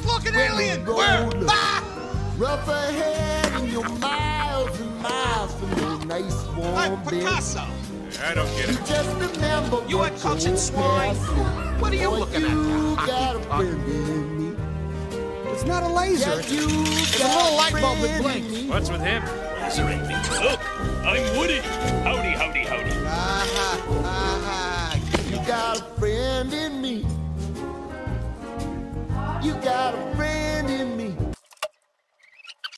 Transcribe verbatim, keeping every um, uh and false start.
ass looking alien. Where? Bye. Rough ahead and you're miles and miles from your nice warm like Picasso. I don't get it. Just remember you uncultured swine. What are you looking at now? Hockey puck. It's not a laser. It's a little light bulb that blinks. What's with him? Lasering me. Look, I'm wood.